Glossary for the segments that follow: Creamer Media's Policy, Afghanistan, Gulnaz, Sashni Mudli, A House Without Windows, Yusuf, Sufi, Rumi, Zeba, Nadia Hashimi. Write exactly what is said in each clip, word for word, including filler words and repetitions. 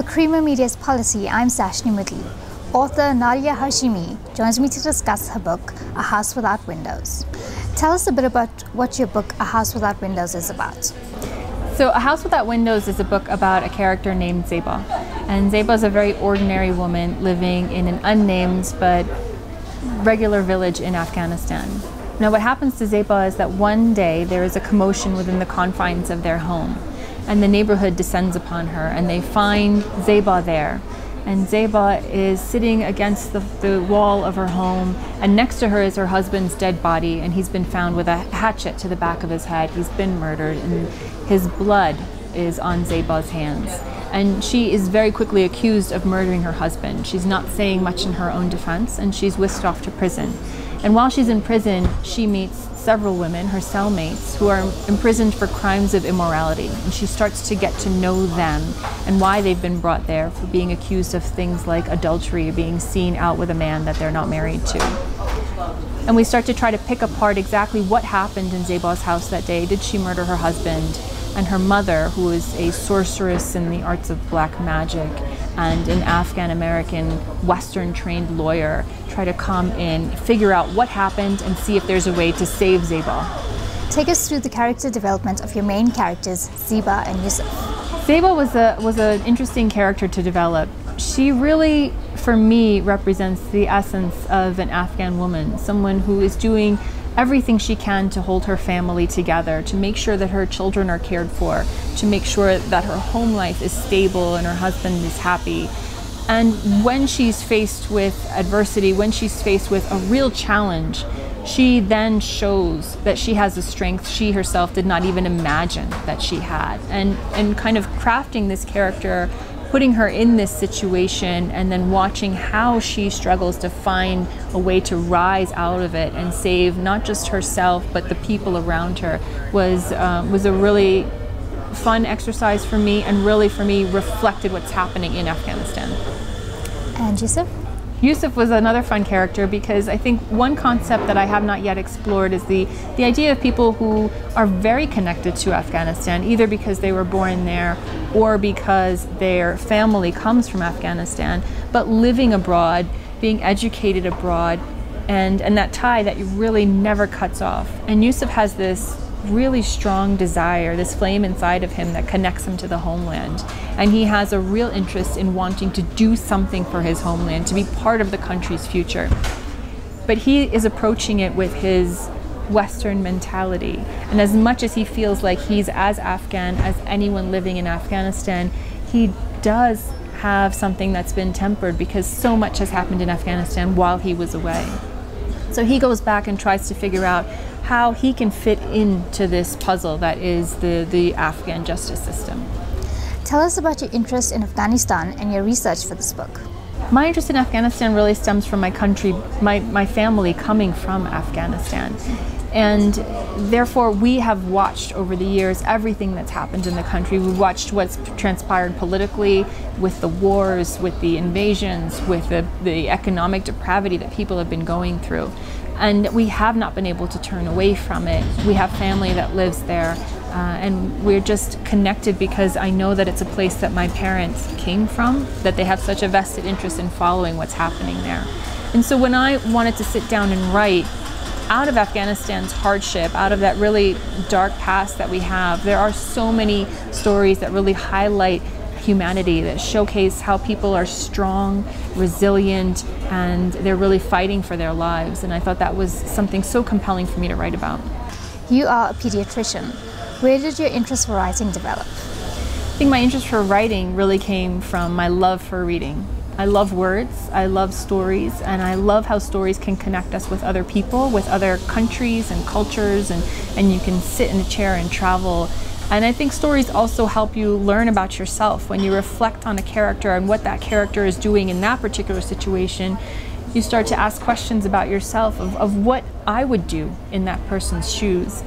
For Creamer Media's Policy, I'm Sashni Mudli. Author Nadia Hashimi joins me to discuss her book, A House Without Windows. Tell us a bit about what your book, A House Without Windows, is about. So A House Without Windows is a book about a character named Zeba. And Zeba is a very ordinary woman living in an unnamed but regular village in Afghanistan. Now what happens to Zeba is that one day there is a commotion within the confines of their home, and the neighborhood descends upon her, and they find Zeba there. And Zeba is sitting against the, the wall of her home, and next to her is her husband's dead body, and he's been found with a hatchet to the back of his head. He's been murdered, and his blood is on Zeba's hands. And she is very quickly accused of murdering her husband. She's not saying much in her own defense, and she's whisked off to prison. And while she's in prison, she meets several women, her cellmates, who are imprisoned for crimes of immorality. And she starts to get to know them and why they've been brought there for being accused of things like adultery, being seen out with a man that they're not married to. And we start to try to pick apart exactly what happened in Zeba's house that day. Did she murder her husband? And her mother, who is a sorceress in the arts of black magic and an Afghan-American Western-trained lawyer, try to come in, figure out what happened, and see if there's a way to save Zeba. Take us through the character development of your main characters, Zeba and Yusuf. Zeba was a was an interesting character to develop. She really, for me, represents the essence of an Afghan woman, someone who is doing everything she can to hold her family together, to make sure that her children are cared for, to make sure that her home life is stable and her husband is happy. And when she's faced with adversity, when she's faced with a real challenge, she then shows that she has a strength she herself did not even imagine that she had. And, and kind of crafting this character, putting her in this situation, and then watching how she struggles to find a way to rise out of it and save not just herself but the people around her was uh, was a really fun exercise for me, and really for me reflected what's happening in Afghanistan. And Yusuf? Yusuf was another fun character, because I think one concept that I have not yet explored is the, the idea of people who are very connected to Afghanistan, either because they were born there or because their family comes from Afghanistan, but living abroad, being educated abroad, and, and that tie that really never cuts off. And Yusuf has this really strong desire, this flame inside of him that connects him to the homeland. And he has a real interest in wanting to do something for his homeland, to be part of the country's future. But he is approaching it with his Western mentality. And as much as he feels like he's as Afghan as anyone living in Afghanistan, he does have something that's been tempered because so much has happened in Afghanistan while he was away. So he goes back and tries to figure out how he can fit into this puzzle that is the, the Afghan justice system. Tell us about your interest in Afghanistan and your research for this book. My interest in Afghanistan really stems from my country, my, my family coming from Afghanistan. And therefore we have watched over the years everything that's happened in the country. We've watched what's transpired politically, with the wars, with the invasions, with the, the economic depravity that people have been going through. And we have not been able to turn away from it. We have family that lives there, uh, and we're just connected because I know that it's a place that my parents came from, that they have such a vested interest in following what's happening there. And so when I wanted to sit down and write out of Afghanistan's hardship, out of that really dark past that we have, there are so many stories that really highlight humanity, that showcase how people are strong, resilient, and they're really fighting for their lives. And I thought that was something so compelling for me to write about. You are a pediatrician. Where did your interest for writing develop? I think my interest for writing really came from my love for reading. I love words, I love stories, and I love how stories can connect us with other people, with other countries and cultures, and, and you can sit in a chair and travel. And I think stories also help you learn about yourself. When you reflect on a character and what that character is doing in that particular situation, you start to ask questions about yourself of, of what I would do in that person's shoes.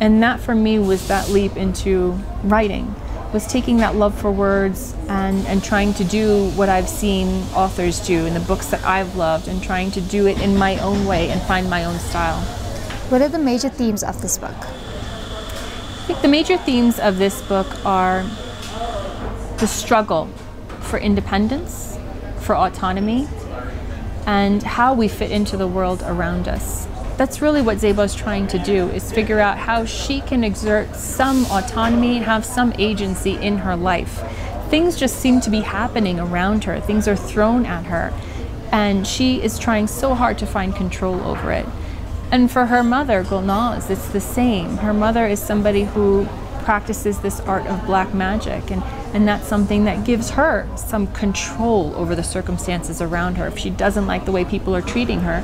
And that for me was that leap into writing, was taking that love for words and, and trying to do what I've seen authors do in the books that I've loved, and trying to do it in my own way and find my own style. What are the major themes of this book? I think the major themes of this book are the struggle for independence, for autonomy, and how we fit into the world around us. That's really what Zeba's trying to do, is figure out how she can exert some autonomy, have some agency in her life. Things just seem to be happening around her. Things are thrown at her, and she is trying so hard to find control over it. And for her mother, Gulnaz, it's the same. Her mother is somebody who practices this art of black magic, and, and that's something that gives her some control over the circumstances around her. If she doesn't like the way people are treating her,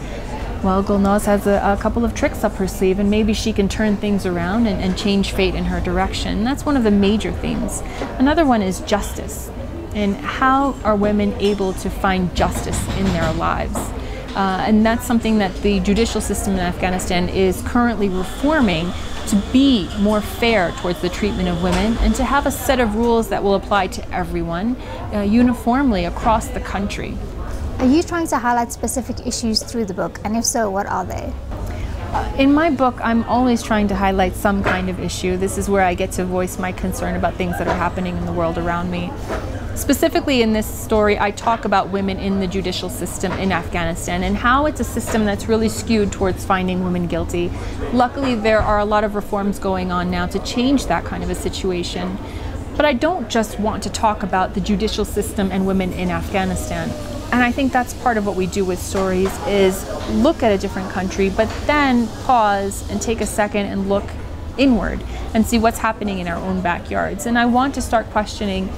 well, Gulnaz has a, a couple of tricks up her sleeve, and maybe she can turn things around and, and change fate in her direction. That's one of the major themes. Another one is justice, and how are women able to find justice in their lives? Uh, and that's something that the judicial system in Afghanistan is currently reforming to be more fair towards the treatment of women, and to have a set of rules that will apply to everyone uh, uniformly across the country. Are you trying to highlight specific issues through the book? And if so, what are they? Uh, in my book, I'm always trying to highlight some kind of issue. This is where I get to voice my concern about things that are happening in the world around me. Specifically in this story, I talk about women in the judicial system in Afghanistan and how it's a system that's really skewed towards finding women guilty. Luckily, there are a lot of reforms going on now to change that kind of a situation. But I don't just want to talk about the judicial system and women in Afghanistan. And I think that's part of what we do with stories, is look at a different country, but then pause and take a second and look inward and see what's happening in our own backyards. And I want to start questioning,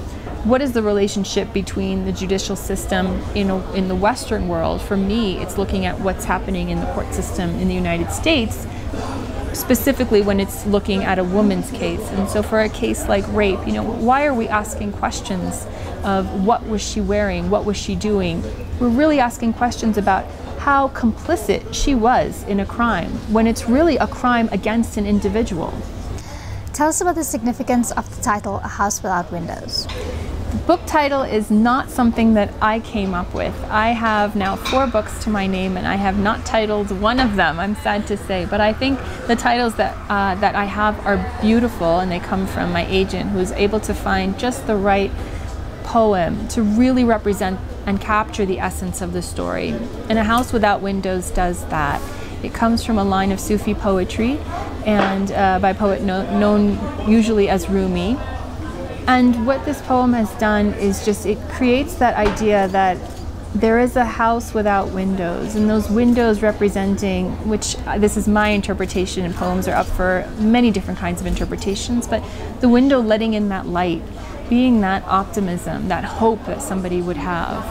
what is the relationship between the judicial system in, a, in the Western world? For me, it's looking at what's happening in the court system in the United States, specifically when it's looking at a woman's case. And so for a case like rape, you know, why are we asking questions of what was she wearing, what was she doing? We're really asking questions about how complicit she was in a crime, when it's really a crime against an individual. Tell us about the significance of the title, A House Without Windows. The book title is not something that I came up with. I have now four books to my name, and I have not titled one of them, I'm sad to say. But I think the titles that, uh, that I have are beautiful, and they come from my agent, who is able to find just the right poem to really represent and capture the essence of the story. And A House Without Windows does that. It comes from a line of Sufi poetry, and uh, by a poet no known usually as Rumi. And what this poem has done is just, it creates that idea that there is a house without windows, and those windows representing, which uh, this is my interpretation, and poems are up for many different kinds of interpretations, but the window letting in that light, being that optimism, that hope that somebody would have.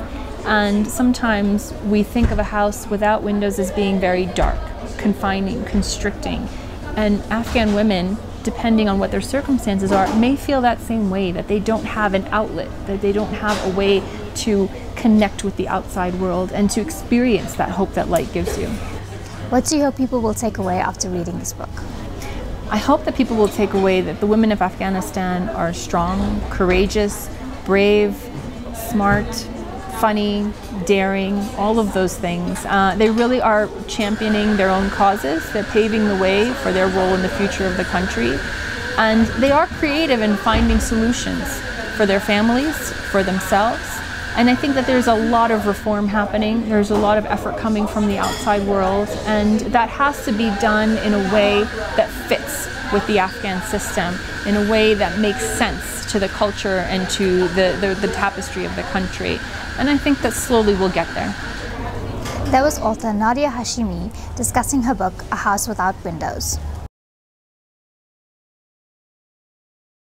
And sometimes we think of a house without windows as being very dark, confining, constricting, and Afghan women, depending on what their circumstances are, may feel that same way, that they don't have an outlet, that they don't have a way to connect with the outside world and to experience that hope that light gives you. What do you hope people will take away after reading this book? I hope that people will take away that the women of Afghanistan are strong, courageous, brave, smart, funny, daring, all of those things. Uh, they really are championing their own causes. They're paving the way for their role in the future of the country. And they are creative in finding solutions for their families, for themselves. And I think that there's a lot of reform happening. There's a lot of effort coming from the outside world. And that has to be done in a way that fits with the Afghan system, in a way that makes sense to the culture and to the, the, the tapestry of the country. And I think that slowly we'll get there. That was author Nadia Hashimi discussing her book, A House Without Windows.